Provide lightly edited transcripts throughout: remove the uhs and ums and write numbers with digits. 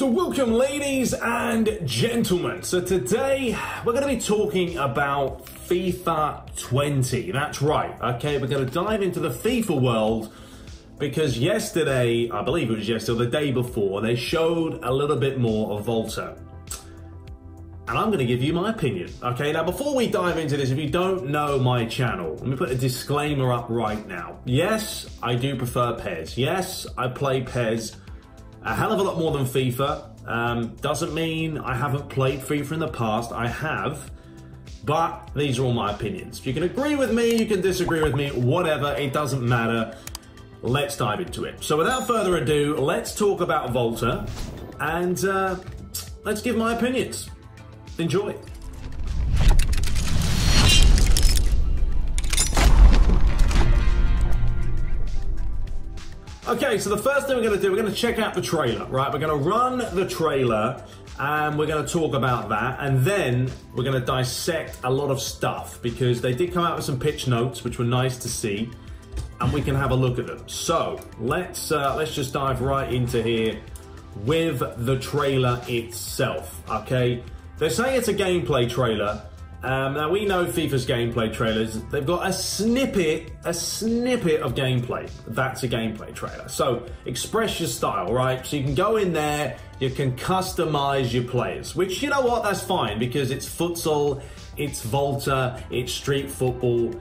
So welcome, ladies and gentlemen. So today we're going to be talking about FIFA 20. That's right. Okay, we're going to dive into the FIFA world because yesterday, I believe it was yesterday, the day before, they showed a little bit more of Volta. And I'm going to give you my opinion. Okay, now before we dive into this, if you don't know my channel, let me put a disclaimer up right now. Yes, I do prefer PES. Yes, I play PES a hell of a lot more than FIFA. Doesn't mean I haven't played FIFA in the past. I have. But these are all my opinions. You can agree with me, you can disagree with me, whatever. It doesn't matter. Let's dive into it. So without further ado, let's talk about Volta. And let's give my opinions. Enjoy. Okay, so the first thing we're going to do, we're going to check out the trailer, right? We're going to run the trailer and we're going to talk about that. And then we're going to dissect a lot of stuff because they did come out with some pitch notes, which were nice to see. And we can have a look at them. So let's just dive right into here with the trailer itself, okay? They say it's a gameplay trailer. Now we know FIFA's gameplay trailers. They've got a snippet of gameplay. That's a gameplay trailer. So express your style, right? So you can go in there, you can customize your players, which, you know what, that's fine because it's futsal, it's Volta, it's street football.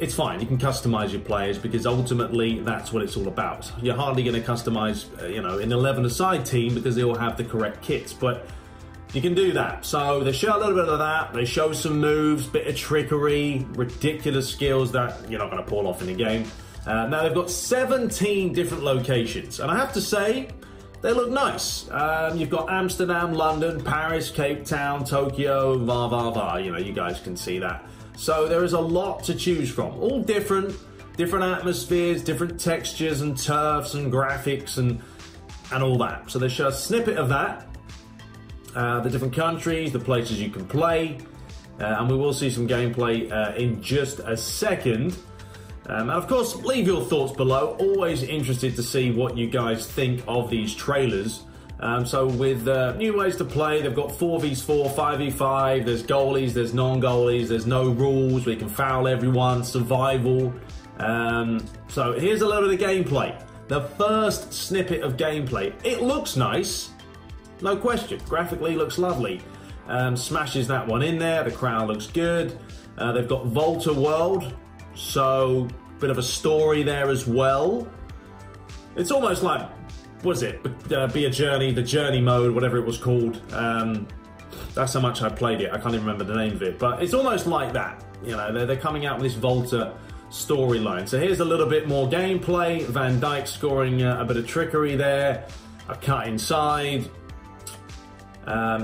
It's fine, you can customize your players because ultimately that's what it's all about. You're hardly gonna customize, you know, an 11-a-side team because they all have the correct kits, but you can do that. So they show a little bit of that, they show some moves, bit of trickery, ridiculous skills that you're not going to pull off in a game. Now they've got 17 different locations, and I have to say, they look nice. You've got Amsterdam, London, Paris, Cape Town, Tokyo, va va va, you know, you guys can see that. So there is a lot to choose from, all different atmospheres, different textures and turfs and graphics and all that. So they show a snippet of that. The different countries, the places you can play, and we will see some gameplay in just a second. And of course, leave your thoughts below. Always interested to see what you guys think of these trailers. So with new ways to play, they've got 4v4, 5v5, there's goalies, there's non-goalies, there's no rules, we can foul everyone, survival. So here's a load of the gameplay. The first snippet of gameplay. It looks nice. No question, graphically looks lovely. Smashes that one in there, the crowd looks good. They've got Volta World, so bit of a story there as well. It's almost like, what is it? Be a Journey, the Journey mode, whatever it was called. That's how much I played it, I can't even remember the name of it, but it's almost like that. You know, they're coming out with this Volta storyline. So here's a little bit more gameplay. Van Dijk scoring a bit of trickery there, a cut inside.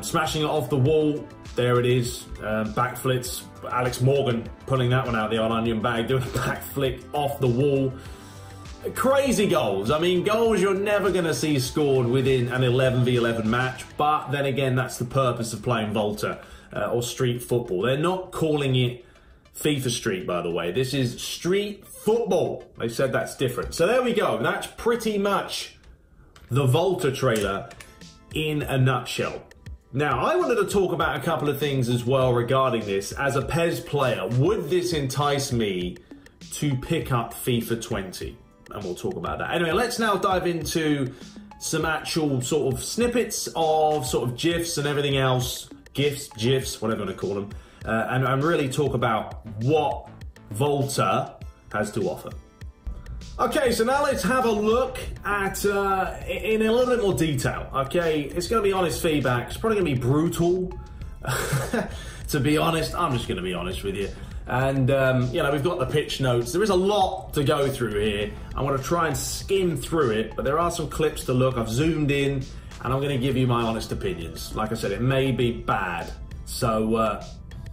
Smashing it off the wall, there it is, backflips, Alex Morgan pulling that one out of the old onion bag, doing a backflip off the wall. Crazy goals, I mean goals you're never going to see scored within an 11v11 match, but then again that's the purpose of playing Volta or street football. They're not calling it FIFA Street, by the way, this is street football, they said that's different. So there we go, that's pretty much the Volta trailer in a nutshell. Now, I wanted to talk about a couple of things as well regarding this. As a PES player, would this entice me to pick up FIFA 20? And we'll talk about that. Anyway, let's now dive into some actual sort of snippets of sort of GIFs and everything else. GIFs, GIFs, whatever you want to call them. And really talk about what Volta has to offer. Okay, so now let's have a look at, in a little bit more detail, okay? It's going to be honest feedback. It's probably going to be brutal, to be honest. I'm just going to be honest with you. And, you know, we've got the pitch notes. There is a lot to go through here. I want to try and skim through it, but there are some clips to look. I've zoomed in, and I'm going to give you my honest opinions. Like I said, it may be bad, so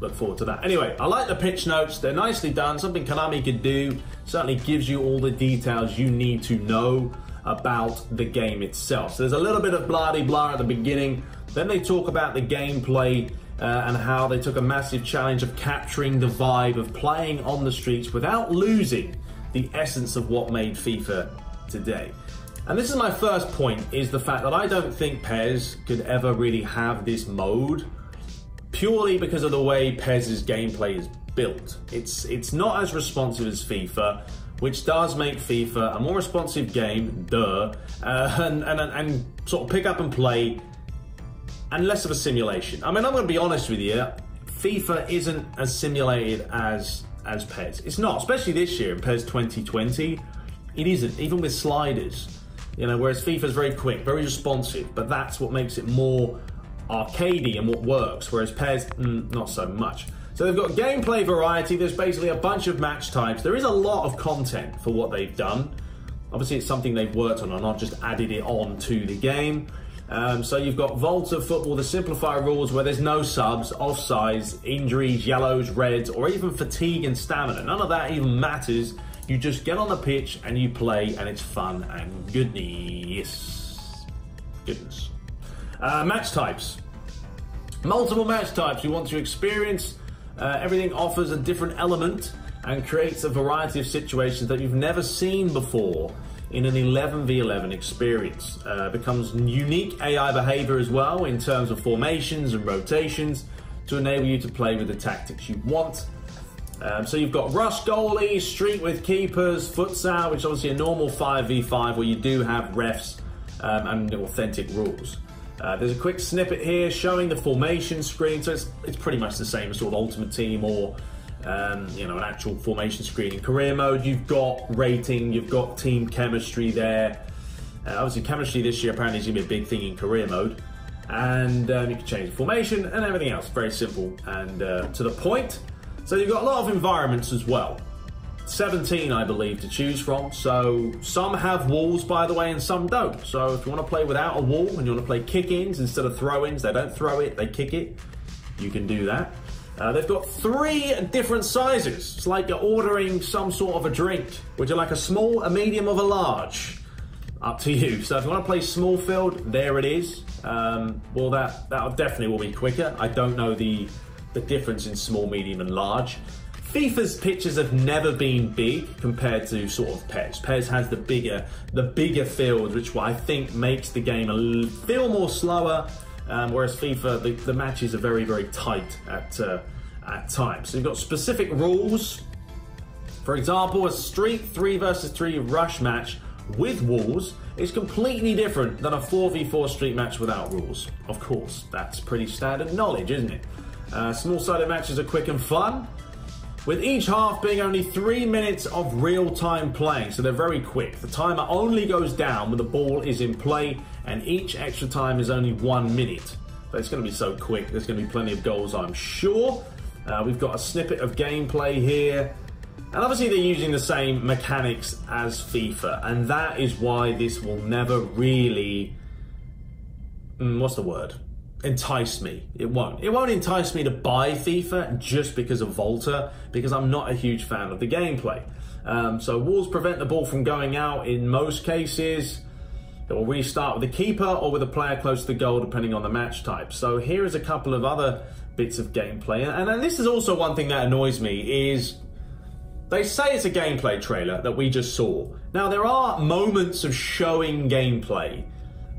look forward to that. Anyway, I like the pitch notes. They're nicely done. Something Konami could do. Certainly gives you all the details you need to know about the game itself. So there's a little bit of blah-de-blah at the beginning. Then they talk about the gameplay and how they took a massive challenge of capturing the vibe of playing on the streets without losing the essence of what made FIFA today. And this is my first point, is the fact that I don't think PES could ever really have this mode purely because of the way PES's gameplay is built. It's not as responsive as FIFA, which does make FIFA a more responsive game, duh, and sort of pick up and play, and less of a simulation. I mean, I'm going to be honest with you, FIFA isn't as simulated as PES. It's not, especially this year in PES 2020. It isn't, even with sliders, you know, whereas FIFA's very quick, very responsive, but that's what makes it more arcadey and what works, whereas PES, not so much. So they've got gameplay variety, there's basically a bunch of match types, there is a lot of content for what they've done. Obviously it's something they've worked on and not just added it on to the game. So you've got Volta football, the simplified rules where there's no subs, offsides, injuries, yellows, reds, or even fatigue and stamina. None of that even matters. You just get on the pitch and you play, and it's fun and goodness. Match types. Multiple match types you want to experience. Everything offers a different element and creates a variety of situations that you've never seen before in an 11v11 experience. Becomes unique AI behavior as well in terms of formations and rotations to enable you to play with the tactics you want. So you've got rush goalies, street with keepers, futsal, which is obviously a normal 5v5 where you do have refs and authentic rules. There's a quick snippet here showing the formation screen, so it's pretty much the same as sort of Ultimate Team or you know, an actual formation screen. In career mode, you've got rating, you've got team chemistry there. Obviously, chemistry this year apparently is going to be a big thing in career mode, and you can change the formation and everything else. Very simple and to the point. So you've got a lot of environments as well. 17, I believe, to choose from. So some have walls, by the way, and some don't. So if you want to play without a wall and you want to play kick-ins instead of throw-ins, they don't throw it, they kick it. You can do that. They've got 3 different sizes. It's like you're ordering some sort of a drink. Would you like a small, a medium, or a large? Up to you. So if you want to play small field, there it is. Well, that definitely will be quicker. I don't know the difference in small, medium, and large. FIFA's pitches have never been big compared to sort of PES. PES has the bigger field, which I think makes the game a feel more slower, whereas FIFA, the matches are very, very tight at times. So you've got specific rules. For example, a street 3 versus 3 rush match with walls is completely different than a 4v4 street match without rules. Of course, that's pretty standard knowledge, isn't it? Small-sided matches are quick and fun, with each half being only 3 minutes of real-time playing, so they're very quick. The timer only goes down when the ball is in play, and each extra time is only 1 minute. But it's going to be so quick, there's going to be plenty of goals, I'm sure. We've got a snippet of gameplay here, and obviously they're using the same mechanics as FIFA, and that is why this will never really... what's the word? Entice me. It won't entice me to buy FIFA just because of Volta, because I'm not a huge fan of the gameplay. So walls prevent the ball from going out in most cases. It will restart with the keeper or with a player close to the goal depending on the match type. So here is a couple of other bits of gameplay, and this is also one thing that annoys me is they say it's a gameplay trailer that we just saw. Now there are moments of showing gameplay,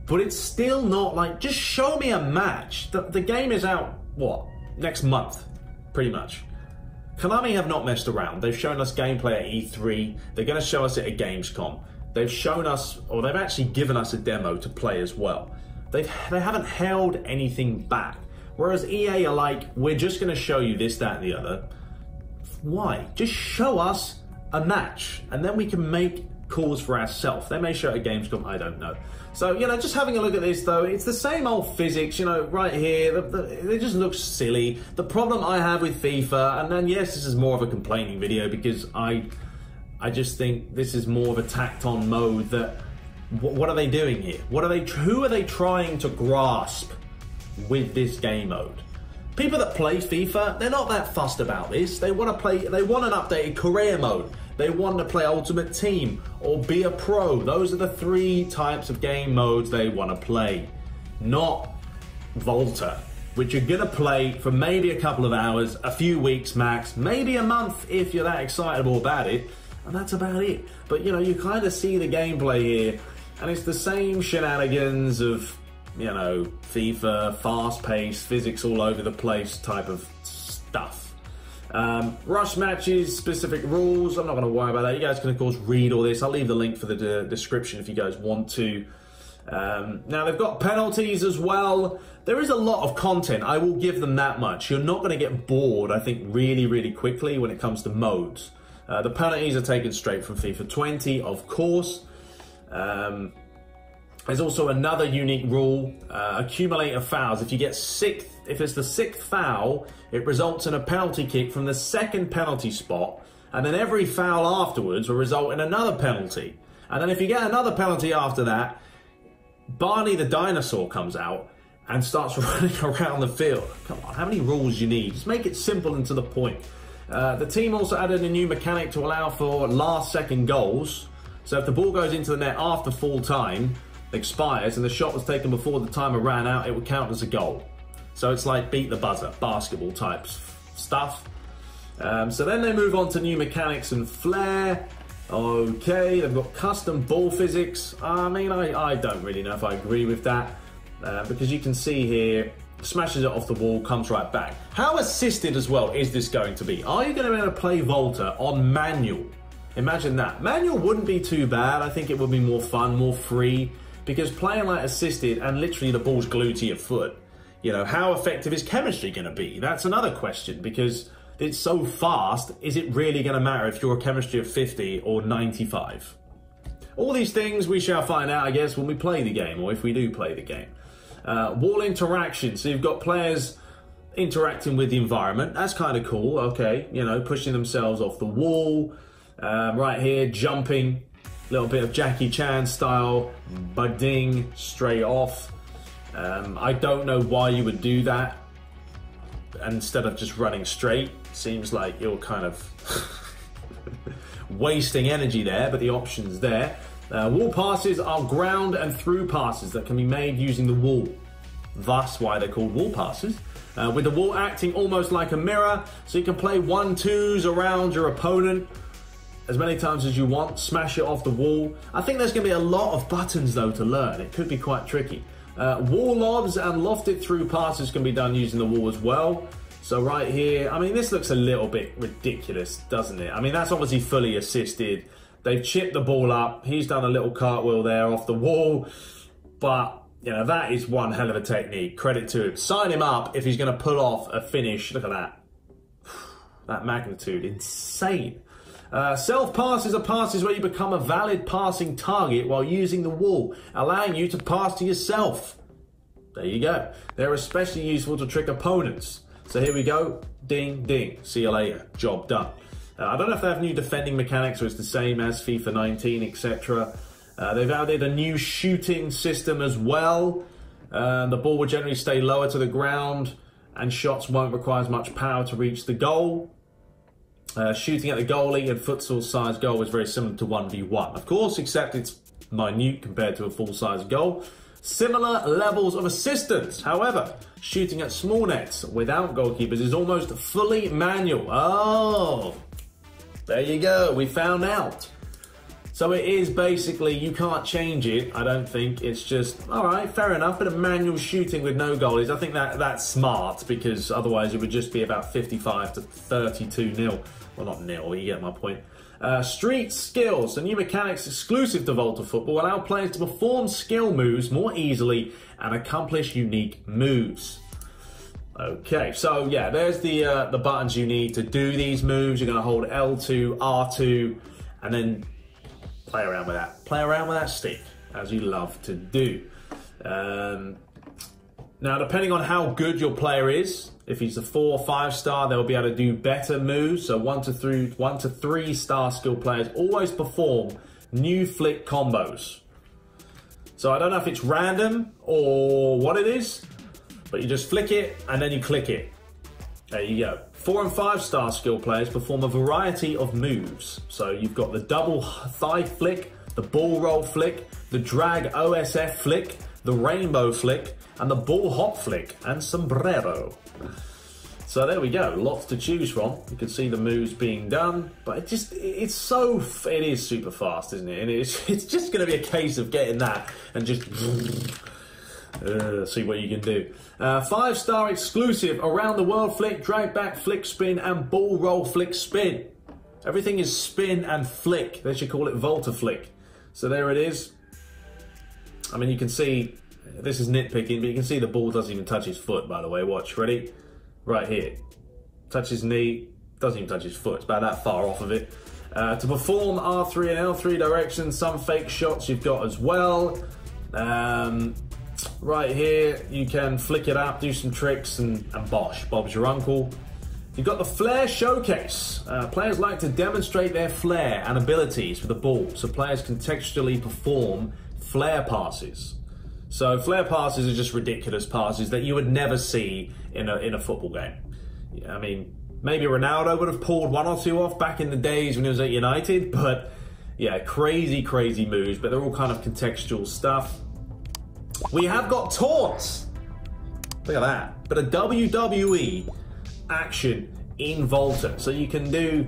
but it's still not like, just show me a match. The game is out, what, next month, pretty much. Konami have not messed around. They've shown us gameplay at E3. They're going to show us it at Gamescom. They've shown us, or they've actually given us a demo to play as well. They haven't held anything back. Whereas EA are like, we're just going to show you this, that, and the other. Why? Just show us a match, and then we can make calls for ourselves. They may show it at Gamescom, I don't know. So, you know, just having a look at this though, it's the same old physics, you know, right here, it just looks silly. The problem I have with FIFA, and then yes, this is more of a complaining video because I just think this is more of a tacked-on mode that, what are they doing here? Who are they trying to grasp with this game mode? People that play FIFA, they're not that fussed about this. They want an updated career mode. They want to play Ultimate Team or Be a Pro. Those are the 3 types of game modes they want to play. Not Volta, which you're going to play for maybe a couple of hours, a few weeks max, maybe a month if you're that excitable about it, and that's about it. But, you know, you kind of see the gameplay here And it's the same shenanigans of, you know, FIFA, fast-paced, physics all over the place type of stuff. Rush matches, specific rules, I'm not going to worry about that. You guys can, of course, read all this. I'll leave the link for the description if you guys want to. Now, they've got penalties as well. There is a lot of content, I will give them that much. You're not going to get bored, I think, really, really quickly when it comes to modes. The penalties are taken straight from FIFA 20, of course. There's also another unique rule, accumulator fouls. If you get if it's the sixth foul, it results in a penalty kick from the second penalty spot, and then every foul afterwards will result in another penalty. And then if you get another penalty after that, Barney the dinosaur comes out and starts running around the field. Come on, how many rules you need? Just make it simple and to the point. The team also added a new mechanic to allow for last-second goals. So if the ball goes into the net after full time, expires, and the shot was taken before the timer ran out, it would count as a goal. So it's like beat the buzzer, basketball types stuff. So then they move on to new mechanics and flair. Okay, they've got custom ball physics. I mean, I don't really know if I agree with that, because you can see here, smashes it off the wall, comes right back. How assisted as well is this going to be? Are you going to be able to play Volta on manual? Imagine that. Manual wouldn't be too bad. I think it would be more fun, more free, because playing like assisted and literally the ball's glued to your foot, you know, how effective is chemistry going to be? That's another question, because it's so fast, is it really going to matter if you're a chemistry of 50 or 95? All these things we shall find out, I guess, when we play the game, or if we do play the game. Wall interaction, so you've got players interacting with the environment. That's kind of cool, okay, you know, pushing themselves off the wall. Right here, jumping. Little bit of Jackie Chan style, ba-ding, straight off. I don't know why you would do that instead of just running straight. Seems like you're kind of wasting energy there, but the option's there. Wall passes are ground and through passes that can be made using the wall. That's why they're called wall passes. With the wall acting almost like a mirror, so you can play 1-2s around your opponent as many times as you want, smash it off the wall. I think there's going to be a lot of buttons, though, to learn. It could be quite tricky. Wall lobs and lofted through passes can be done using the wall as well. So right here, I mean, this looks a little bit ridiculous, doesn't it? I mean, that's obviously fully assisted. They've chipped the ball up. He's done a little cartwheel there off the wall. But, you know, that is one hell of a technique. Credit to him. Sign him up if he's going to pull off a finish. Look at that. That magnitude. Insane. Self-passes are passes where you become a valid passing target while using the wall, allowing you to pass to yourself. There you go. They're especially useful to trick opponents. So here we go. Ding, ding. See you later. Job done. I don't know if they have new defending mechanics or it's the same as FIFA 19, etc. They've added a new shooting system as well. The ball will generally stay lower to the ground and shots won't require as much power to reach the goal. Shooting at the goalie and futsal-sized goal is very similar to 1v1, of course, except it's minute compared to a full-size goal. Similar levels of assistance, however, shooting at small nets without goalkeepers is almost fully manual. Oh, there you go, we found out. So it is basically, you can't change it, I don't think. It's just, all right, fair enough, but a manual shooting with no goalies, I think that's smart, because otherwise it would just be about 55 to 32 nil. Well, not nil, you get my point. Street skills, the new mechanics exclusive to Volta Football, allow players to perform skill moves more easily and accomplish unique moves. Okay, so yeah, there's the buttons you need to do these moves. You're going to hold L2, R2, and then play around with that. Play around with that stick, as you love to do. Now, depending on how good your player is, if he's a 4- or 5-star, they'll be able to do better moves. So 1- to 3-star skill players always perform new flick combos. So I don't know if it's random or what it is, but you just flick it and then you click it. There you go. 4- and 5-star skill players perform a variety of moves. So you've got the double thigh flick, the ball roll flick, the drag OSF flick, the rainbow flick, and the ball hop flick, and sombrero. So there we go, lots to choose from. You can see the moves being done, but it just, it is super fast, isn't it? And it's just going to be a case of getting that and just see what you can do. 5-star exclusive, around the world flick, drag back, flick spin, and ball roll flick spin. Everything is spin and flick. They should call it Volta flick. So there it is. I mean, you can see, this is nitpicking, but you can see the ball doesn't even touch his foot, by the way. Watch, ready? Right here. Touch his knee, doesn't even touch his foot. It's about that far off of it. To perform R3 and L3 directions, some fake shots you've got as well. Right here, you can flick it up, do some tricks, and bosh, Bob's your uncle. You've got the flair showcase. Players like to demonstrate their flair and abilities with the ball, so players can contextually perform flair passes. So flair passes are just ridiculous passes that you would never see in a football game. I mean, maybe Ronaldo would have pulled one or two off back in the days when he was at United, but yeah, crazy, crazy moves, but they're all kind of contextual stuff. We have got taunts. Look at that. But a WWE action in Volta. So you can do,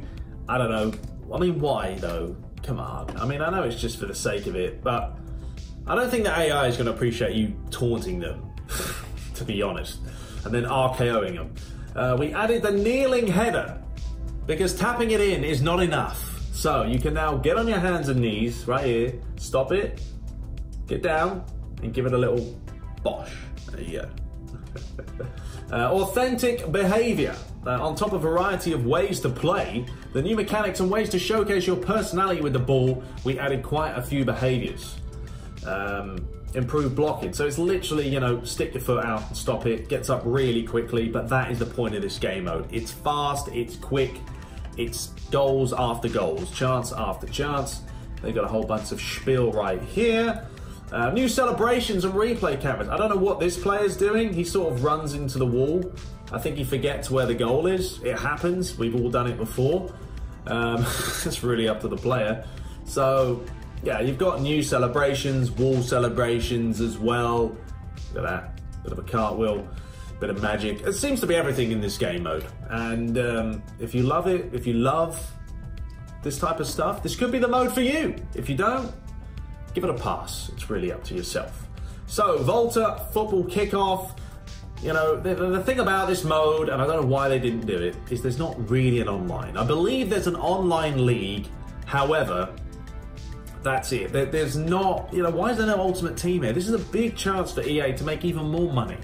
I don't know, I mean, why though? Come on. I mean, I know it's just for the sake of it, but I don't think the AI is going to appreciate you taunting them, to be honest, and then RKOing them. We added the kneeling header because tapping it in is not enough. So you can now get on your hands and knees right here, stop it, get down, and give it a little bosh. There you go. Authentic behavior. On top of a variety of ways to play, the new mechanics and ways to showcase your personality with the ball, we added quite a few behaviors. Improved blocking. So it's literally, you know, stick your foot out and stop it. Gets up really quickly, but that is the point of this game mode. It's fast, it's quick, it's goals after goals, chance after chance. They've got a whole bunch of spiel right here. New celebrations and replay cameras. I don't know what this player's doing. He sort of runs into the wall. I think he forgets where the goal is. It happens. We've all done it before. It's really up to the player. So, yeah, you've got new celebrations, wall celebrations as well. Look at that. Bit of a cartwheel, bit of magic. It seems to be everything in this game mode. And if you love it, if you love this type of stuff, this could be the mode for you. If you don't, give it a pass. It's really up to yourself. So, Volta, football kickoff. You know, the thing about this mode, and I don't know why they didn't do it, is there's not really an online. I believe there's an online league. However, that's it. There's not, you know, why is there no Ultimate Team here? This is a big chance for EA to make even more money.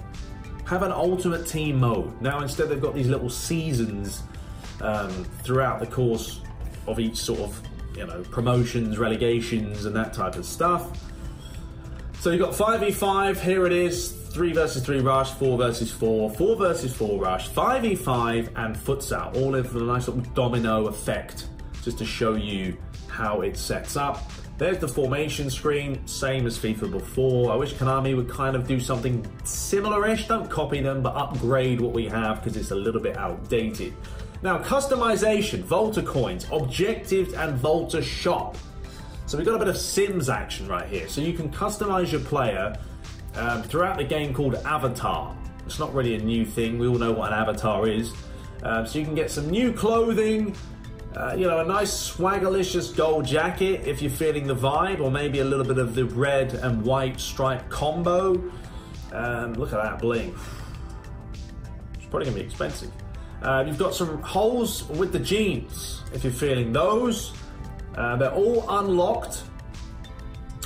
Have an Ultimate Team mode. Now, instead, they've got these little seasons throughout the course of each sort of, you know, promotions, relegations, and that type of stuff. So you've got 5v5, here it is, 3 versus 3 rush, 4 versus 4, 4 versus 4 rush, 5v5, and futsal, all in for the nice little domino effect, just to show you how it sets up. There's the formation screen, same as FIFA before. I wish Konami would kind of do something similar-ish, don't copy them, but upgrade what we have, because it's a little bit outdated. Now, customization, Volta coins, objectives, and Volta shop. So we've got a bit of Sims action right here. So you can customize your player throughout the game called Avatar. It's not really a new thing. We all know what an avatar is. So you can get some new clothing, you know, a nice swaggerlicious gold jacket if you're feeling the vibe, or maybe a little bit of the red and white stripe combo. Look at that bling. It's probably going to be expensive. You've got some holes with the jeans, if you're feeling those. They're all unlocked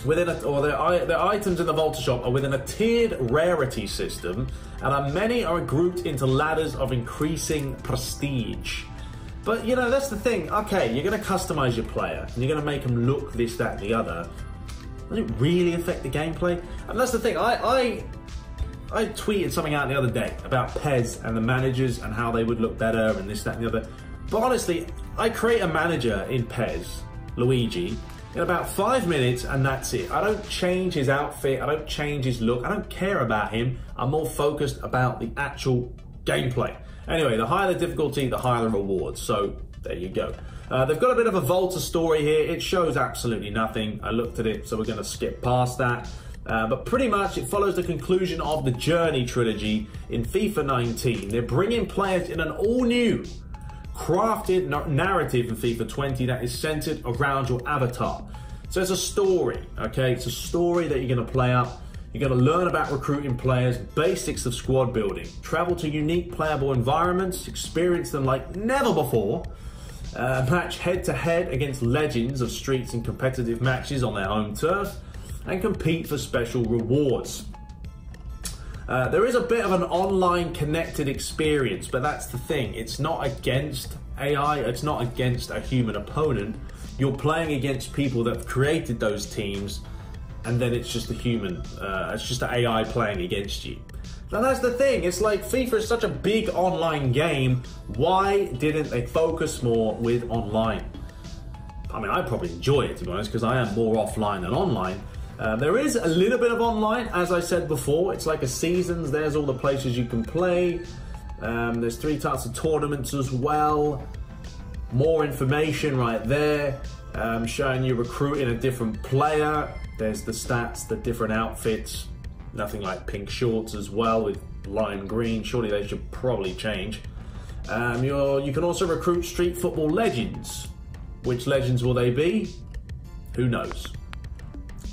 within a, or their items in the Volta shop are within a tiered rarity system, and many are grouped into ladders of increasing prestige. But you know, that's the thing. Okay, you're going to customize your player, and you're going to make them look this, that, and the other. Does it really affect the gameplay? And that's the thing. I tweeted something out the other day about PES and the managers and how they would look better and this, that, and the other. But honestly, I create a manager in PES, Luigi, in about 5 minutes, and that's it. I don't change his outfit. I don't change his look. I don't care about him. I'm more focused about the actual gameplay. Anyway, the higher the difficulty, the higher the rewards. So there you go. They've got a bit of a Volta story here. It shows absolutely nothing. I looked at it, so we're going to skip past that. But pretty much it follows the conclusion of the Journey Trilogy in FIFA 19. They're bringing players in an all-new, crafted narrative in FIFA 20 that is centered around your avatar. So it's a story, okay? It's a story that you're going to play out. You're going to learn about recruiting players, basics of squad building, travel to unique playable environments, experience them like never before, match head-to-head against legends of streets and competitive matches on their home turf, and compete for special rewards. There is a bit of an online connected experience, but that's the thing. It's not against AI, it's not against a human opponent. You're playing against people that have created those teams, and then it's just a human, it's just an AI playing against you. Now that's the thing, it's like FIFA is such a big online game, why didn't they focus more with online? I mean, I probably enjoy it, to be honest, because I am more offline than online. There is a little bit of online, as I said before. It's like a seasons, there's all the places you can play. There's 3 types of tournaments as well. More information right there, showing you recruiting a different player. There's the stats, the different outfits, nothing like pink shorts as well with lime green. Surely they should probably change. You can also recruit street football legends. Which legends will they be? Who knows?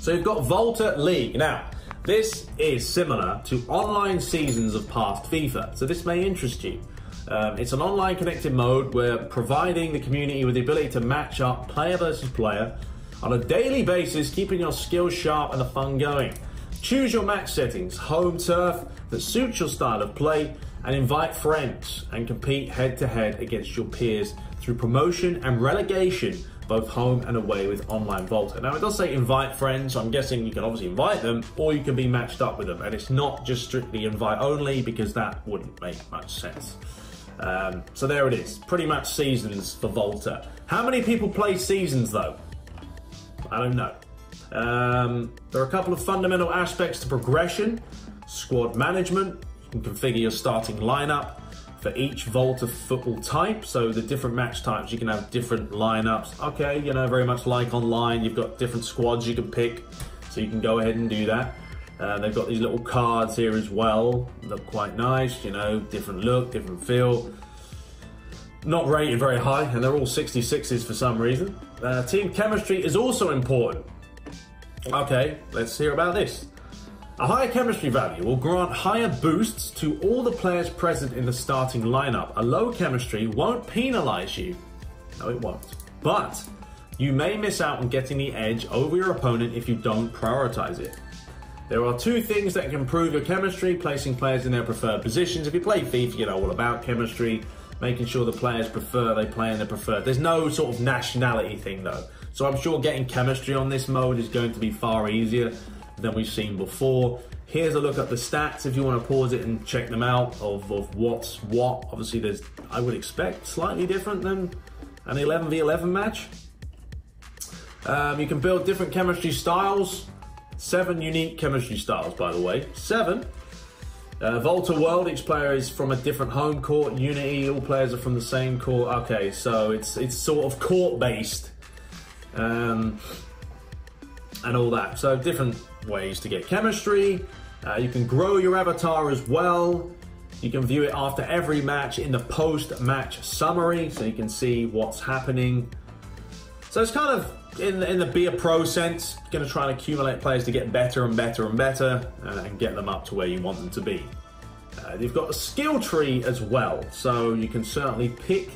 So you've got Volta League. Now, this is similar to online seasons of past FIFA, so this may interest you. It's an online connected mode where providing the community with the ability to match up player versus player on a daily basis, keeping your skills sharp and the fun going. Choose your match settings, home turf that suits your style of play, and invite friends and compete head-to-head against your peers through promotion and relegation, both home and away with online Volta. Now it does say invite friends, so I'm guessing you can obviously invite them, or you can be matched up with them, and it's not just strictly invite only, because that wouldn't make much sense. So there it is, pretty much seasons for Volta. How many people play seasons though? I don't know. There are a couple of fundamental aspects to progression. Squad management, you can configure your starting lineup for each Volta football type. So the different match types, you can have different lineups. Okay, you know, very much like online, you've got different squads you can pick. So you can go ahead and do that. They've got these little cards here as well. Look quite nice, you know, different look, different feel. Not rated very high, and they're all 66s for some reason. Team chemistry is also important. Okay, let's hear about this. A higher chemistry value will grant higher boosts to all the players present in the starting lineup. A low chemistry won't penalise you. No, it won't. But you may miss out on getting the edge over your opponent if you don't prioritise it. There are 2 things that can improve your chemistry: placing players in their preferred positions. If you play FIFA, you know all about chemistry. Making sure the players prefer, they play in their preferred. There's no sort of nationality thing though. So I'm sure getting chemistry on this mode is going to be far easier than we've seen before. Here's a look at the stats if you want to pause it and check them out of what's what. Obviously there's, I would expect, slightly different than an 11v11 match. You can build different chemistry styles. 7 unique chemistry styles, by the way, 7. Volta World, each player is from a different home court. Unity, all players are from the same court. Okay, so it's sort of court-based and all that. So different ways to get chemistry. You can grow your avatar as well. You can view it after every match in the post-match summary, so you can see what's happening. So it's kind of in the be a pro sense, going to try and accumulate players to get better and better and better and get them up to where you want them to be. You've got a skill tree as well, so you can certainly pick.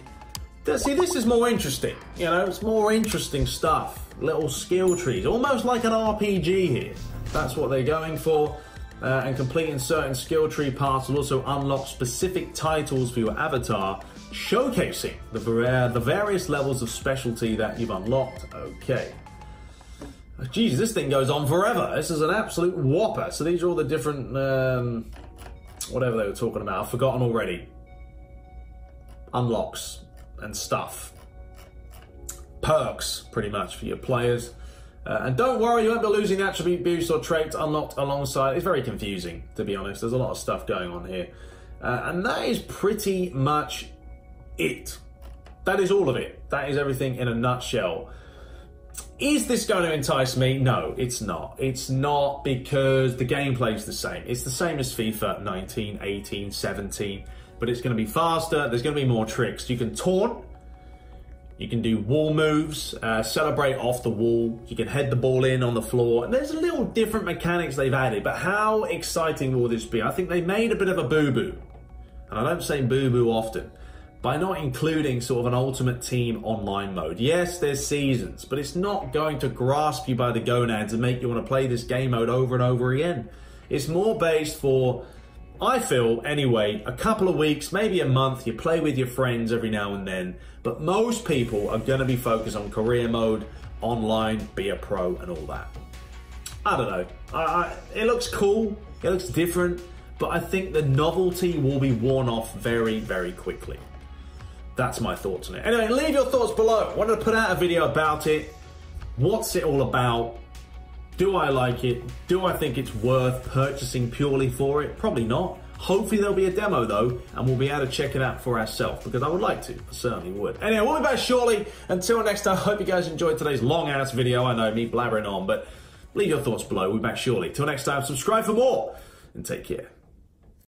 See, this is more interesting, you know, it's more interesting stuff. Little skill trees, almost like an RPG here. That's what they're going for. And completing certain skill tree paths will also unlock specific titles for your avatar, showcasing the various levels of specialty that you've unlocked. Okay. Jeez, this thing goes on forever. This is an absolute whopper. So these are all the different, whatever they were talking about. I've forgotten already. Unlocks and stuff. Perks, pretty much, for your players. And don't worry, you won't be losing attribute boosts or traits unlocked alongside. It's very confusing, to be honest. There's a lot of stuff going on here. And that is pretty much it. That is all of it. That is everything in a nutshell. Is this going to entice me? No, it's not. It's not, because the gameplay's the same. It's the same as FIFA 19, 18, 17, but it's going to be faster. There's going to be more tricks. You can taunt. You can do wall moves, celebrate off the wall. You can head the ball in on the floor. And there's a little different mechanics they've added, but how exciting will this be? I think they made a bit of a boo-boo. And I don't say boo-boo often, by not including sort of an Ultimate Team online mode. Yes, there's seasons, but it's not going to grasp you by the gonads and make you want to play this game mode over and over again. It's more based for, I feel, anyway, a couple of weeks, maybe a month. You play with your friends every now and then, but most people are going to be focused on career mode, online, be a pro, and all that. I don't know. It looks cool. It looks different, but I think the novelty will be worn off very, very quickly. That's my thoughts on it. Anyway, leave your thoughts below. Wanted to put out a video about it. What's it all about? Do I like it? Do I think it's worth purchasing purely for it? Probably not. Hopefully there'll be a demo though, and we'll be able to check it out for ourselves, because I would like to. I certainly would. Anyway, we'll be back shortly. Until next time, I hope you guys enjoyed today's long-ass video. I know, me blabbering on, but leave your thoughts below. We'll be back shortly. Till next time, subscribe for more, and take care.